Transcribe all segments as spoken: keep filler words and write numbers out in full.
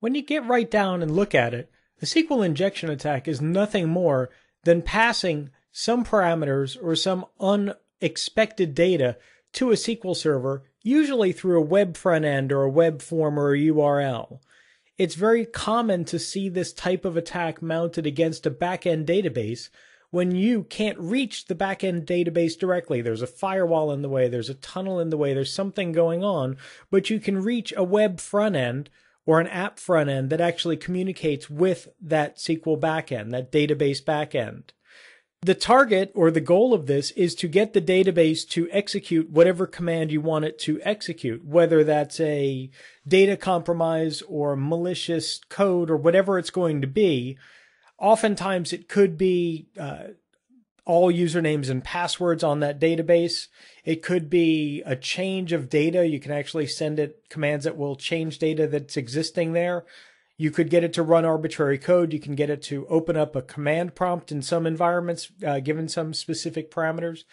When you get right down and look at it, the S Q L injection attack is nothing more than passing some parameters or some unexpected data to a S Q L server, usually through a web front end or a web form or a U R L. It's very common to see this type of attack mounted against a back-end database when you can't reach the back-end database directly. There's a firewall in the way, there's a tunnel in the way, there's something going on, but you can reach a web front end or an app front end that actually communicates with that S Q L backend, that database backend. The target or the goal of this is to get the database to execute whatever command you want it to execute, whether that's a data compromise or malicious code or whatever it's going to be. Oftentimes it could be uh, all usernames and passwords on that database. It could be a change of data. You can actually send it commands that will change data that's existing there. You could get it to run arbitrary code. You can get it to open up a command prompt in some environments, uh, given some specific parameters.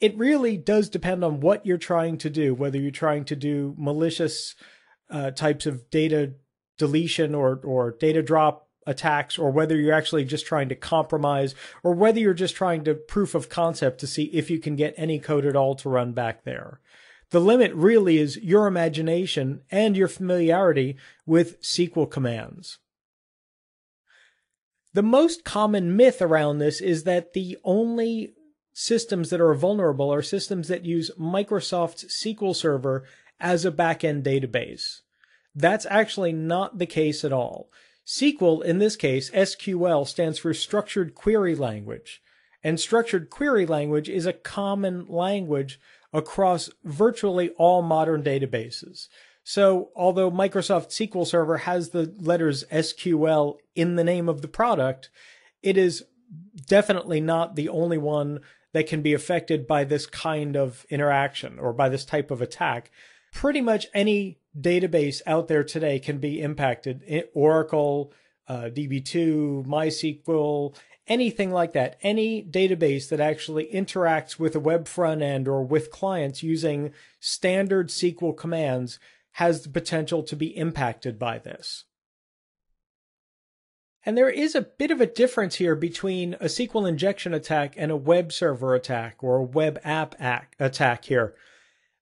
It really does depend on what you're trying to do, whether you're trying to do malicious uh, types of data deletion or, or data drop attacks, or whether you're actually just trying to compromise, or whether you're just trying to proof of concept to see if you can get any code at all to run back there. The limit really is your imagination and your familiarity with S Q L commands. The most common myth around this is that the only systems that are vulnerable are systems that use Microsoft's S Q L Server as a back-end database. That's actually not the case at all. S Q L, in this case, S Q L, stands for Structured Query Language. And Structured Query Language is a common language across virtually all modern databases. So although Microsoft S Q L Server has the letters S Q L in the name of the product, it is definitely not the only one that can be affected by this kind of interaction or by this type of attack. Pretty much any database out there today can be impacted. Oracle, uh, D B two, MySQL, anything like that. Any database that actually interacts with a web front end or with clients using standard S Q L commands has the potential to be impacted by this. And there is a bit of a difference here between a S Q L injection attack and a web server attack or a web app attack here.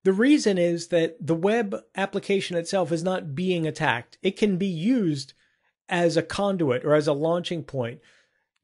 The reason is that the web application itself is not being attacked. It can be used as a conduit or as a launching point.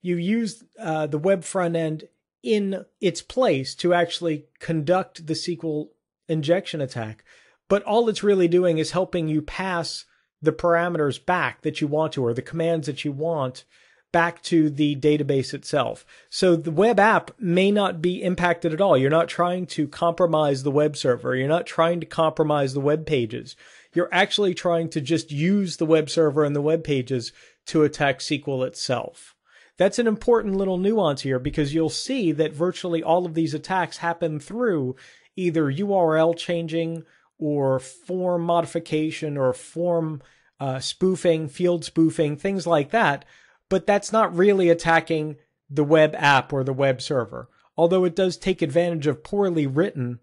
You use uh, the web front end in its place to actually conduct the S Q L injection attack. But all it's really doing is helping you pass the parameters back that you want to, or the commands that you want, back to the database itself. So the web app may not be impacted at all. You're not trying to compromise the web server. You're not trying to compromise the web pages. You're actually trying to just use the web server and the web pages to attack S Q L itself. That's an important little nuance here, because you'll see that virtually all of these attacks happen through either U R L changing or form modification or form uh, spoofing, field spoofing, things like that. But that's not really attacking the web app or the web server, although it does take advantage of poorly written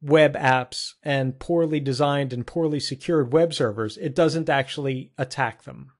web apps and poorly designed and poorly secured web servers. It doesn't actually attack them.